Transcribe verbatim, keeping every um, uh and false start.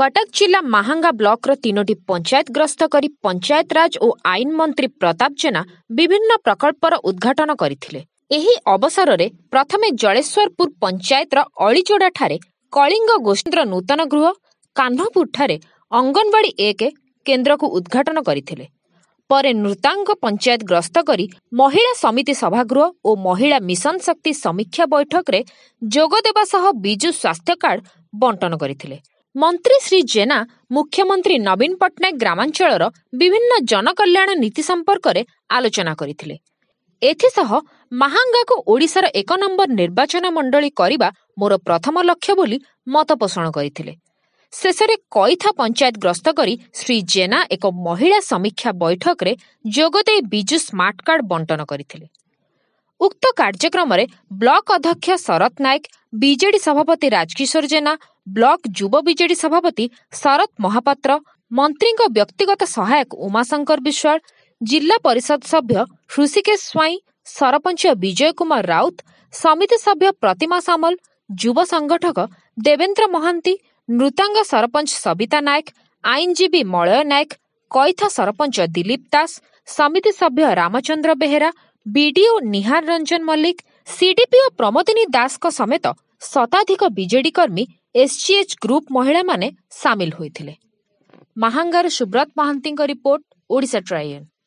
कटक जिला माहांगा ब्लॉक तीनोटी पंचायत ग्रस्त करी पंचायत राज और आईन मंत्री प्रताप जेना विभिन्न प्रकल्पर उद्घाटन करथिले। एही अवसर रे प्रथमे जलेश्वरपुर पंचायतर अलीजोड़ा ठारे कलिंग गोष्ठीर नूतन गृह, कान्हपुर ठारे अंगनवाड़ी एक केन्द्र को उद्घाटन करथिले। परे नृतांग पंचायत ग्रस्त करी महिला समिति सभागृह और महिला मिशन शक्ति समीक्षा बैठक रे जोगदेवा सह बिजु स्वास्थ्य कार्ड बंटन करथिले। मंत्री श्री जेना मुख्यमंत्री नवीन पटनायक ग्रामांचल विभिन्न जनकल्याण नीति संपर्क रे आलोचना करथिले। एथिसह महांगा को ओडिशार एक नंबर निर्वाचन मंडली करिबा मोर प्रथम लक्ष्य बोली मत पोषण करथिले। शेषे कईथा पंचायत ग्रस्त करी श्री जेना एक महिला समीक्षा बैठक रे जोगदे बिजु स्मार्ट कार्ड बंटन करथिले। उक्त कार्यक्रम रे ब्लॉक अध्यक्ष शरत नायक, बीजेडी सभापति राजकिशोर जेना, ब्लॉक युवा बीजेडी सभापति शरद महापात्र, मंत्री व्यक्तिगत सहायक उमाशंकर विश्वर, जिला परिषद सभ्य हृषिकेश स्वाई, सरपंच विजय कुमार राउत, समिति सभ्य प्रतिमा सामल, युवा संगठक देवेंद्र महांती, नृतांग सरपंच सबिता नायक, आईनजीवी मलय नायक, कईथा सरपंच दिलीप दास, समिति सभ्य रामचंद्र बेहेरा, बीडीओ निहार रंजन मल्लिक, सीडीपीओ प्रमोदिनी दास को समेत शताधिक बीजेडी कर्मी एससीएच ग्रुप महिला माने शामिल होइथिले। महांगार सुब्रत महंतिंग रिपोर्ट, ओडिशा ट्रायन।